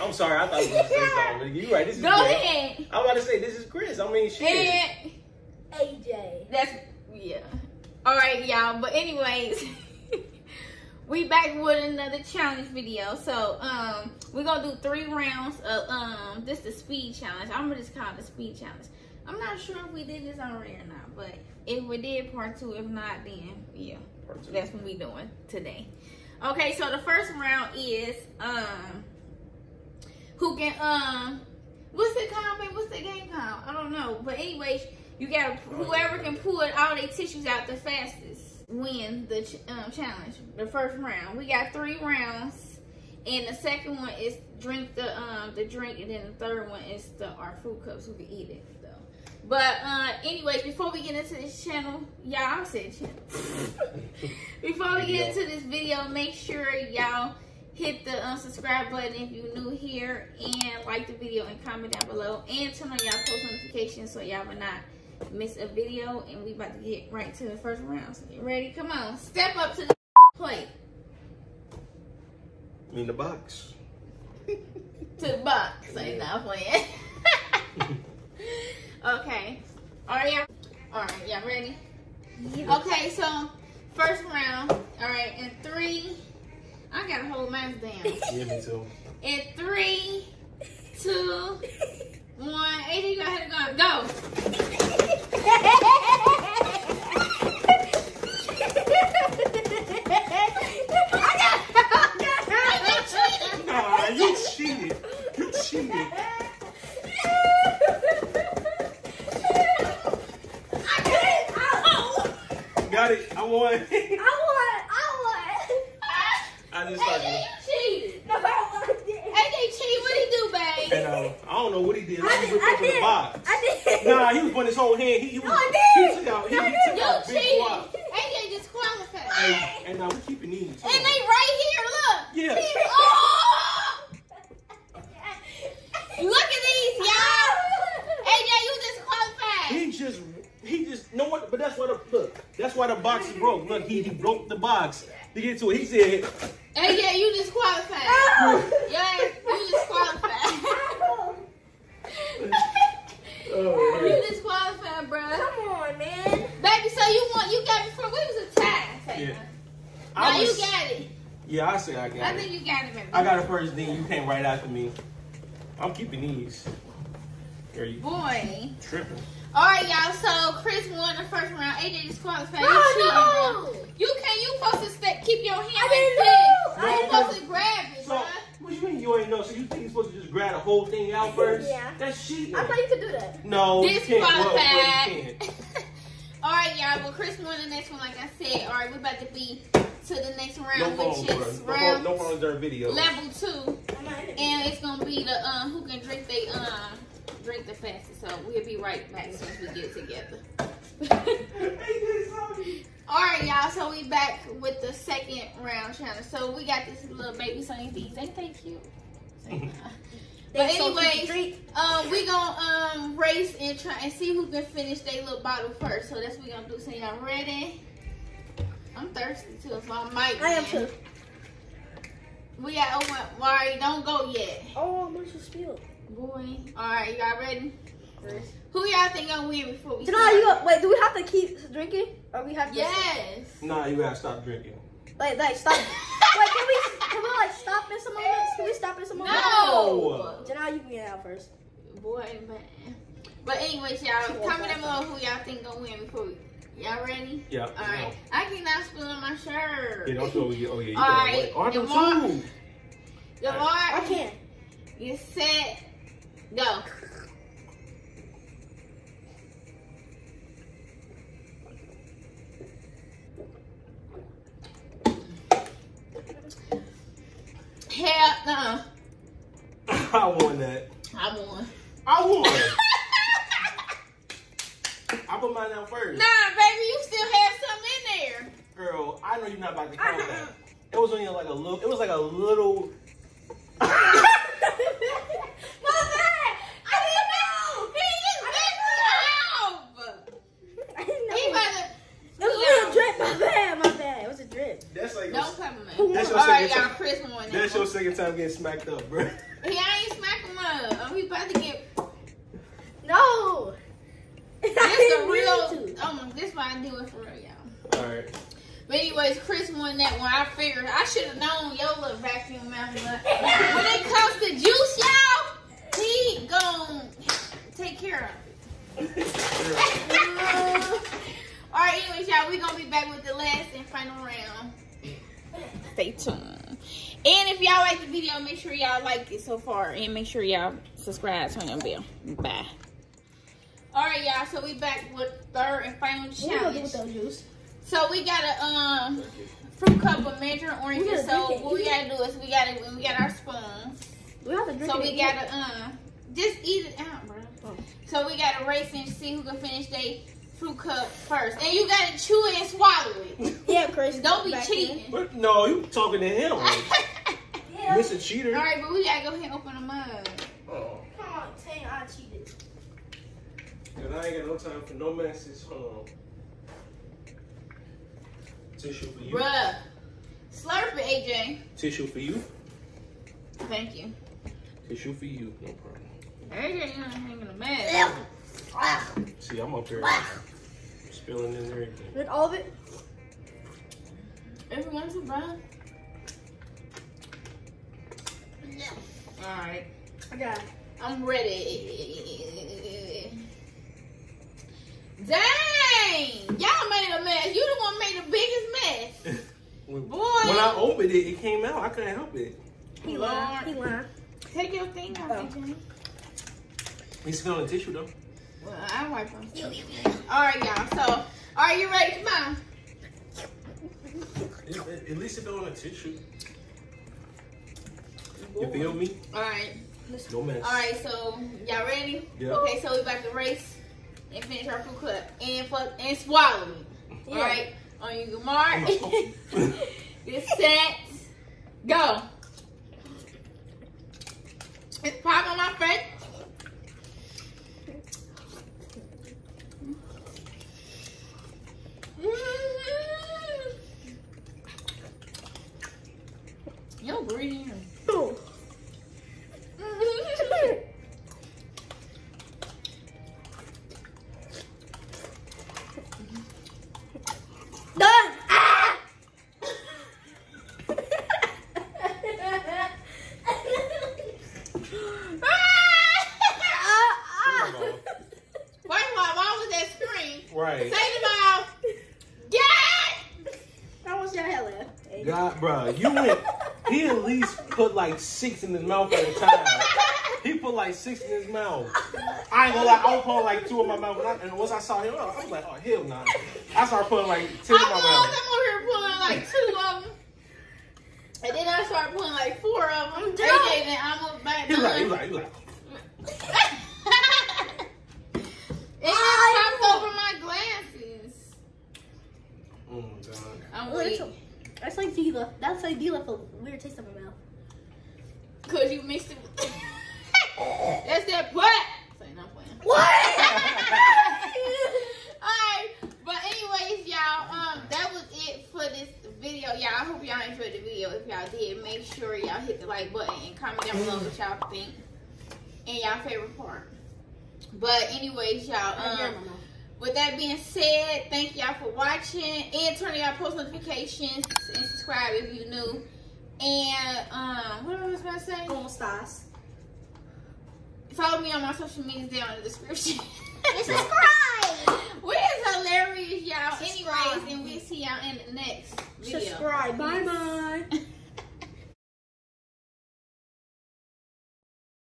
I'm sorry, I thought you were going to say something. You right, this is Go ahead. I'm about to say, this is Chris. I mean, shit. And AJ. That's, yeah. All right, y'all. But anyways, we back with another challenge video. So, we're going to do 3 rounds of, this is the speed challenge. I'm going to just call it the speed challenge. I'm not sure if we did this already or not, but if we did part 2, if not, then, yeah. Part 2. That's what we doing today. Okay, so the first round is, who can, what's the called, babe? What's the game called? I don't know. But anyways, you gotta, whoever can pull all their tissues out the fastest win the challenge, the first round. We got 3 rounds, and the second one is drink the drink, and then the third one is our food cups. Who can eat it, though. But, anyways, before we get into this channel, y'all, I said channel. Before we get into this video, make sure y'all hit the subscribe button if you're new here, and like the video and comment down below, and turn on y'all post notifications so y'all will not miss a video. And we about to get right to the first round. So get ready, come on, step up to the plate. In the box. To the box, yeah. Ain't not playing. Okay, all right, y'all ready? Yeah. Okay, so first round. All right, and 3. I gotta hold mine down. Yeah, me too. In 3, 2, 1, AJ, go ahead and go. Nah, you cheated. You cheated. Got it. I won. I just started. AJ, you cheated. No, I wasn't. AJ cheated. What he do, babe? And, I don't know what he did. He ripped up the box. I did. Nah, he was putting his whole hand. He took out. You cheated. AJ just qualified. And now we're keeping these. And they right here. Look. Yeah. Oh! Look at these, y'all. AJ, you just qualified. He just. No one. But that's why the That's why the box is broke. Look, he broke the box to get to it. He said. Hey, yeah, you disqualified. Oh. Yeah, you disqualified. Oh, you disqualified, bro. Come on, man. Baby, so you got me from, we was a tie. Yeah. You got it. Yeah, I said I got it. I think you got it, baby. I got it first, then you came right after me. I'm keeping these. There you go. Boy. Tripping. All right, y'all. So Chris won the first round. AJ disqualified. Oh, no. You supposed to keep your hand. I ain't supposed to grab it. So, what you mean you ain't know? So you think you're supposed to just grab the whole thing out first? Yeah. That's cheating. I thought you could do that. No. Disqualified. All right, y'all. Well, Chris won the next one, like I said. All right, we're about to be to the next round, which is round. No phones during video. Level 2, and it's gonna be the who can drink they drink the fastest. So we'll be right back as soon as we get together. All right, y'all. So we back with the second round challenge. So we got this little baby Sunny D. Ain't they cute? But anyway, we gonna race and try and see who can finish their little bottle first. So that's what we gonna do. So y'all ready? I'm thirsty too. So I might. I am too. We got Why don't go yet? Oh, how much you spilled? Boy. All right, y'all ready? Who y'all think gonna win before we start? Wait, do we have to keep drinking? Or we have to stop? Nah, you gotta stop drinking. Like stop. Wait, can we like stop in some moments? Can we stop in some moments? No! Janelle, you can get out first. Boy, man. But anyways, y'all, comment down below who y'all think gonna win before we... Y'all ready? Yeah. All right. I cannot spill on my shirt. Yeah, don't spill. Oh, yeah. All right. I can. You set. Go. Hell no. I won that. I won. I put mine out first. Nah, baby, you still have something in there. Girl, I know you're not about to count that. It was only like a little. It was like a little. My bad. I didn't know. He just All right, y'all, Chris won that. That's your second time getting smacked up, bro. He ain't smacking one. He's about to get. No. That's a real. This is why I do it for real, y'all. All right. But anyways, Chris won that one. I figured I should have known your little vacuum mouth. But when it comes to juice, y'all, he gonna take care of it. All right, anyways, y'all, we're gonna be back with the last and final round. Stay tuned. And if y'all like the video, make sure y'all like it so far, and make sure y'all subscribe, turn on the bell. Bye. All right, y'all. So we back with third and final challenge. So we got a fruit cup of mandarin oranges. So what we gotta do is we got our spoons. So we gotta just eat it out, bro. So we gotta race and see who can finish they fruit cup first. And you gotta chew it and swallow it. Yeah, Chris. Don't be cheating. But no, you talking to him. Yeah. Mr. Cheater. All right, but we gotta go ahead and open them up. Oh. Come on, Tay, I cheated. And I ain't got no time for no messes. Hold on. Tissue for you. Bruh. Slurp it, AJ. Tissue for you. Thank you. Tissue for you. No problem. AJ ain't hanging a mess. See, I'm up here. Spilling in there. With all of it? Everyone's a bruh. No. Alright. I got it. I'm ready. Dang! Y'all made a mess. You the one made the biggest mess. Boy. When I opened it, it came out. I couldn't help it. He lied. He lied. Take your thing out, AJ. He's spilling tissue, though. Well, I wipe on. All right, y'all. So, are you ready? Come on. At least it don't want a tissue. You feel me? All right. No mess. All right, so, y'all ready? Yeah. Okay, so we about to race and finish our food cup and swallow it. Yeah. All right, on your mark, get set, go. It's popping my face. Mm-hmm. Yo, green. Right. Say them all. Yeah! How much y'all had left? God, bro, you went. He at least put like 6 in his mouth at a time. He put like 6 in his mouth. I ain't gonna lie, I was putting like 2 in my mouth. And once I saw him, I was like, oh, hell nah. I started putting like 10 in my mouth. I'm over here pulling like 2 of them. And then I started pulling like 4 of them. JJ, then I moved back. He was like. That's like D-Left. That's like D-Left, a weird taste in my mouth. Cause you mixed it with that's that butt. Sorry, not playing. What? Alright, but anyways, y'all, that was it for this video, y'all. I hope y'all enjoyed the video. If y'all did, make sure y'all hit the like button and comment down below what y'all think and y'all favorite part. But anyways, y'all, with that being said, thank y'all for watching. And turn on y'all post notifications and subscribe if you're new. And what was I about to say? Go on stars. Follow me on my social media down in the description. And subscribe! We is hilarious, y'all. Anyways, and we'll see y'all in the next video. Subscribe. Bye-bye.